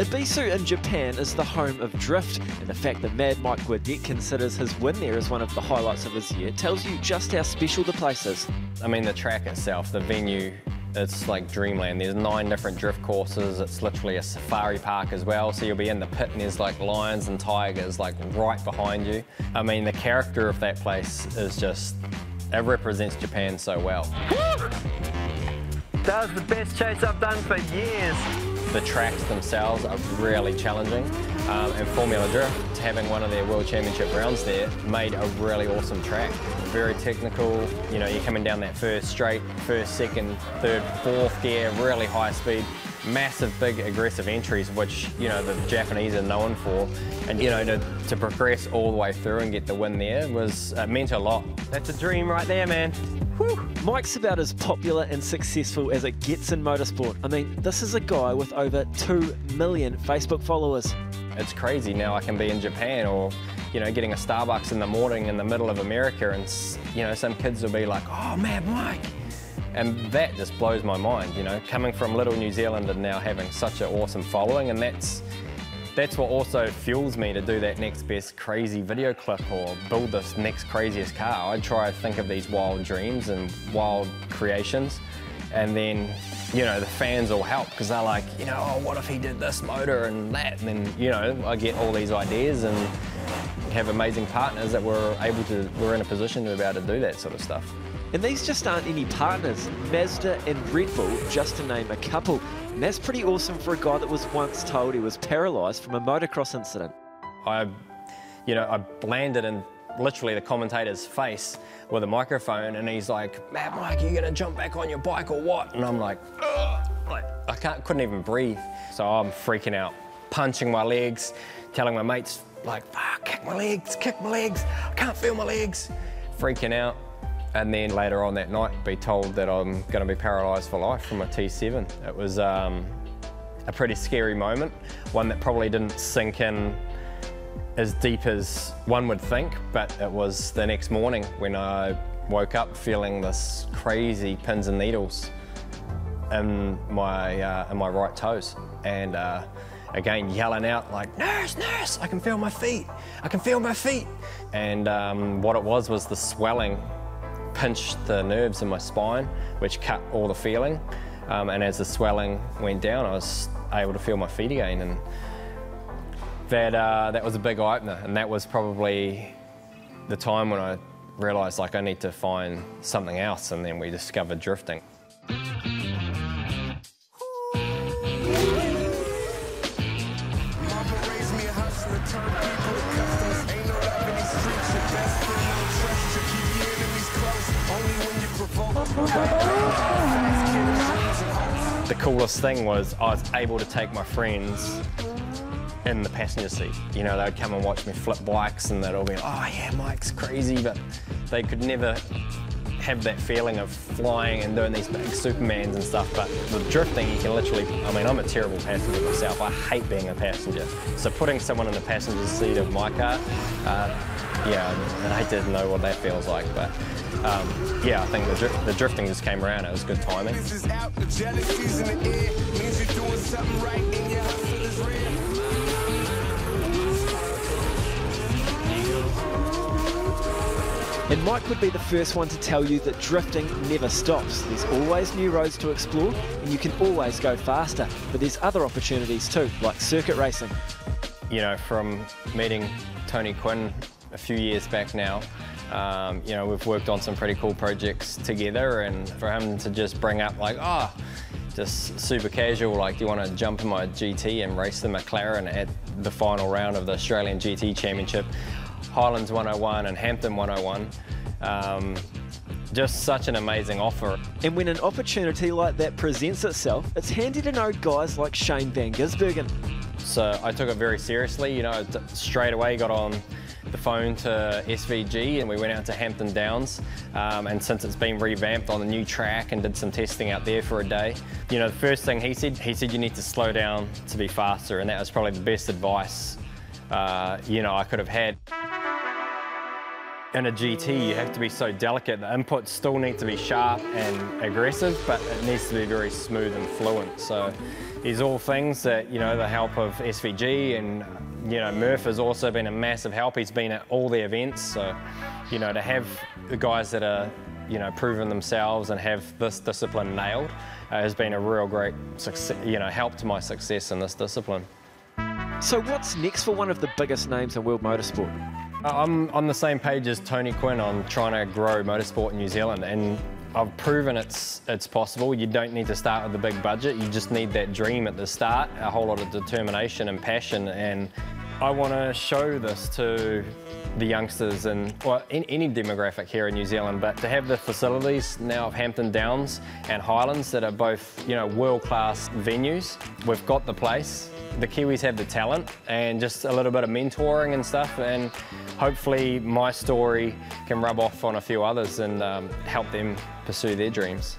Ibisu in Japan is the home of drift, and the fact that Mad Mike Whiddett considers his win there as one of the highlights of his year tells you just how special the place is. I mean, the track itself, the venue, it's like dreamland. There's 9 different drift courses. It's literally a safari park as well, so you'll be in the pit and there's like lions and tigers like right behind you. I mean, the character of that place is just, it represents Japan so well. That was the best chase I've done for years. The tracks themselves are really challenging, and Formula Drift, having one of their World Championship rounds there, made a really awesome track. Very technical, you know, you're coming down that first straight, first, second, third, fourth gear, really high speed, massive, big, aggressive entries, which, you know, the Japanese are known for. And, you know, to progress all the way through and get the win there was, meant a lot. That's a dream right there, man. Whew. Mike's about as popular and successful as it gets in motorsport. I mean, this is a guy with over 2 million Facebook followers. It's crazy now I can be in Japan or, you know, getting a Starbucks in the morning in the middle of America and, you know, some kids will be like, oh, Mad Mike. And that just blows my mind, you know, coming from little New Zealand and now having such an awesome following, and that's what also fuels me to do that next best crazy video clip or build this next craziest car. I try to think of these wild dreams and wild creations, and then, you know, the fans will help because they're like, you know, oh, what if he did this motor and that? And then, you know, I get all these ideas and have amazing partners that we're in a position to be able to do that sort of stuff. And these just aren't any partners. Mazda and Red Bull, just to name a couple. And that's pretty awesome for a guy that was once told he was paralysed from a motocross incident. I landed in literally the commentator's face with a microphone, and he's like, Mad Mike, are you gonna jump back on your bike or what? And I'm like, ugh! I couldn't even breathe. So I'm freaking out, punching my legs, telling my mates, like, fuck, kick my legs, I can't feel my legs. Freaking out. And then later on that night, be told that I'm going to be paralysed for life from a T7. It was a pretty scary moment, one that probably didn't sink in as deep as one would think, but it was the next morning when I woke up feeling this crazy pins and needles in my right toes, and again yelling out like, nurse, nurse, I can feel my feet, I can feel my feet. And what it was the swelling pinched the nerves in my spine, which cut all the feeling, and as the swelling went down, I was able to feel my feet again, and that was a big eye-opener, and that was probably the time when I realised, like, I need to find something else, and then we discovered drifting. The coolest thing was I was able to take my friends in the passenger seat. You know, they'd come and watch me flip bikes and they'd all be like, oh yeah, Mike's crazy, but they could never have that feeling of flying and doing these big Supermans and stuff. But with drifting, you can literally, I mean, I'm a terrible passenger myself. I hate being a passenger. So putting someone in the passenger seat of my car, yeah, I didn't know what that feels like, but yeah, I think the drifting just came around. It was good timing. And Mike would be the first one to tell you that drifting never stops. There's always new roads to explore, and you can always go faster. But there's other opportunities too, like circuit racing. You know, from meeting Tony Quinn a few years back now, you know, we've worked on some pretty cool projects together, and for him to just bring up like, oh, just super casual, like, do you want to jump in my GT and race the McLaren at the final round of the Australian GT Championship, Highlands 101 and Hampton 101. Just such an amazing offer. And when an opportunity like that presents itself, it's handy to know guys like Shane Van Gisbergen. So I took it very seriously, you know, straight away got on the phone to SVG and we went out to Hampton Downs, and since it's been revamped on the new track and did some testing out there for a day, you know, the first thing he said you need to slow down to be faster, and that was probably the best advice, you know, I could have had. in a GT, you have to be so delicate. The inputs still need to be sharp and aggressive, but it needs to be very smooth and fluent. So there's all things that, you know, the help of SVG, and, you know, Murph has also been a massive help. He's been at all the events. So, you know, to have the guys that are, you know, proven themselves and have this discipline nailed has been a real great, you know, help to my success in this discipline. So what's next for one of the biggest names in world motorsport? I'm on the same page as Tony Quinn on trying to grow motorsport in New Zealand, and I've proven it's possible. You don't need to start with a big budget, you just need that dream at the start, a whole lot of determination and passion, and I want to show this to the youngsters and, well, in any demographic here in New Zealand, but to have the facilities now of Hampton Downs and Highlands that are both, you know, world-class venues. We've got the place. The Kiwis have the talent, and just a little bit of mentoring and stuff, and hopefully my story can rub off on a few others and help them pursue their dreams.